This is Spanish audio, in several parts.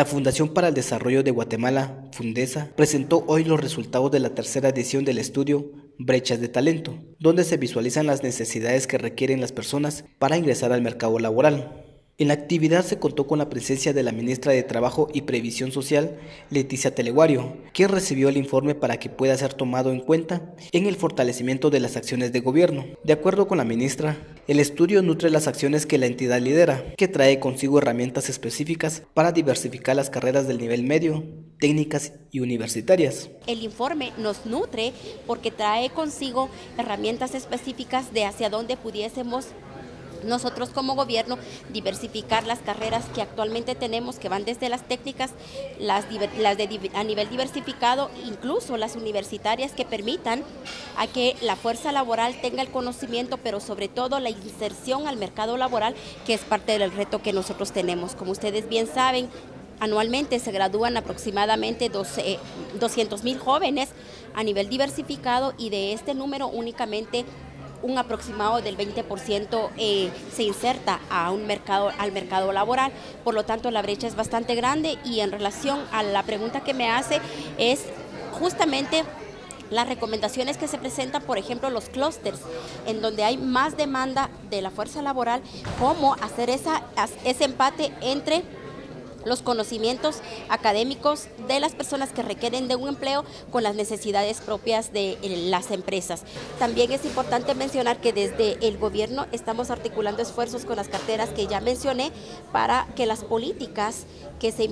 La Fundación para el Desarrollo de Guatemala, Fundesa, presentó hoy los resultados de la tercera edición del estudio Brechas de Talento, donde se visualizan las necesidades que requieren las personas para ingresar al mercado laboral. En la actividad se contó con la presencia de la ministra de Trabajo y Previsión Social, Leticia Teleguario, quien recibió el informe para que pueda ser tomado en cuenta en el fortalecimiento de las acciones de gobierno. De acuerdo con la ministra, el estudio nutre las acciones que la entidad lidera, que trae consigo herramientas específicas para diversificar las carreras del nivel medio, técnicas y universitarias. El informe nos nutre porque trae consigo herramientas específicas de hacia dónde pudiésemos nosotros como gobierno diversificar las carreras que actualmente tenemos, que van desde las técnicas, a nivel diversificado, incluso las universitarias, que permitan a que la fuerza laboral tenga el conocimiento, pero sobre todo la inserción al mercado laboral, que es parte del reto que nosotros tenemos. Como ustedes bien saben, anualmente se gradúan aproximadamente 200,000 jóvenes a nivel diversificado, y de este número únicamente un aproximado del 20% se inserta al mercado laboral. Por lo tanto, la brecha es bastante grande, y en relación a la pregunta que me hace es justamente las recomendaciones que se presentan, por ejemplo, los clústeres, en donde hay más demanda de la fuerza laboral, cómo hacer ese empate entre los conocimientos académicos de las personas que requieren de un empleo con las necesidades propias de las empresas. También es importante mencionar que desde el gobierno estamos articulando esfuerzos con las carteras que ya mencioné para que las políticas que se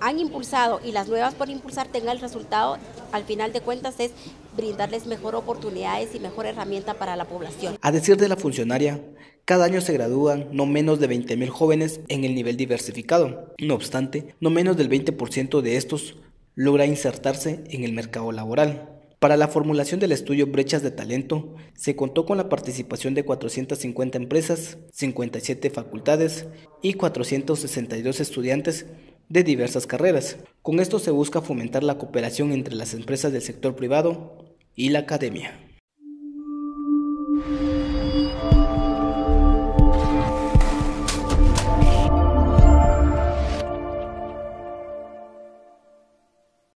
han impulsado y las nuevas por impulsar tengan el resultado, al final de cuentas, es brindarles mejor oportunidades y mejor herramienta para la población. A decir de la funcionaria, cada año se gradúan no menos de 20,000 jóvenes en el nivel diversificado. No obstante, no menos del 20% de estos logra insertarse en el mercado laboral. Para la formulación del estudio Brechas de Talento, se contó con la participación de 450 empresas, 57 facultades y 462 estudiantes de diversas carreras. Con esto se busca fomentar la cooperación entre las empresas del sector privado y la academia.